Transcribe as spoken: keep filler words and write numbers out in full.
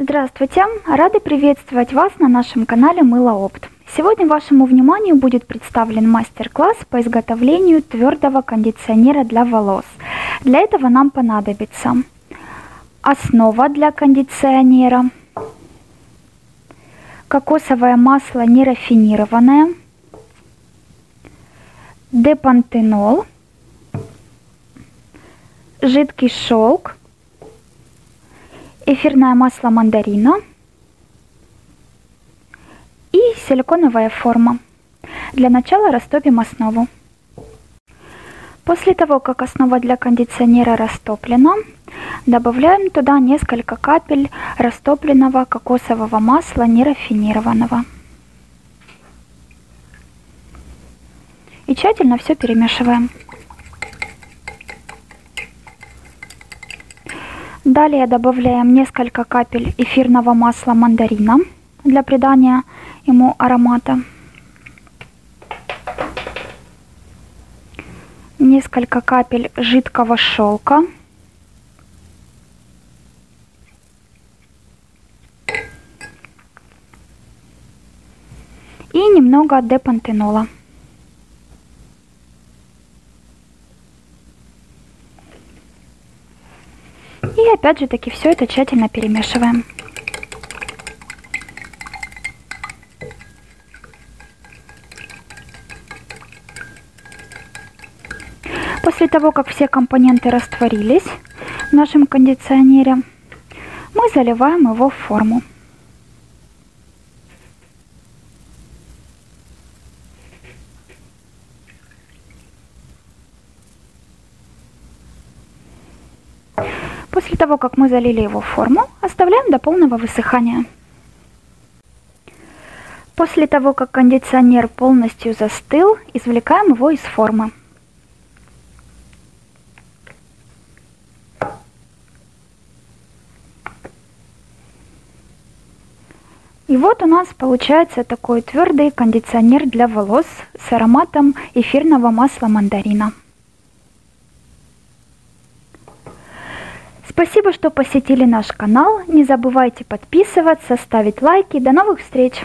Здравствуйте! Рады приветствовать вас на нашем канале Мыло-опт. Сегодня вашему вниманию будет представлен мастер-класс по изготовлению твердого кондиционера для волос. Для этого нам понадобится основа для кондиционера, кокосовое масло нерафинированное, депантенол, жидкий шелк, эфирное масло мандарина и силиконовая форма. Для начала растопим основу. После того, как основа для кондиционера растоплена, добавляем туда несколько капель растопленного кокосового масла нерафинированного. И тщательно все перемешиваем. Далее добавляем несколько капель эфирного масла мандарина для придания ему аромата. Несколько капель жидкого шелка. И немного депантенола. И опять же таки все это тщательно перемешиваем. После того, как все компоненты растворились в нашем кондиционере, мы заливаем его в форму. После того, как мы залили его в форму, оставляем до полного высыхания. После того, как кондиционер полностью застыл, извлекаем его из формы. И вот у нас получается такой твердый кондиционер для волос с ароматом эфирного масла мандарина. Спасибо, что посетили наш канал. Не забывайте подписываться, ставить лайки. До новых встреч!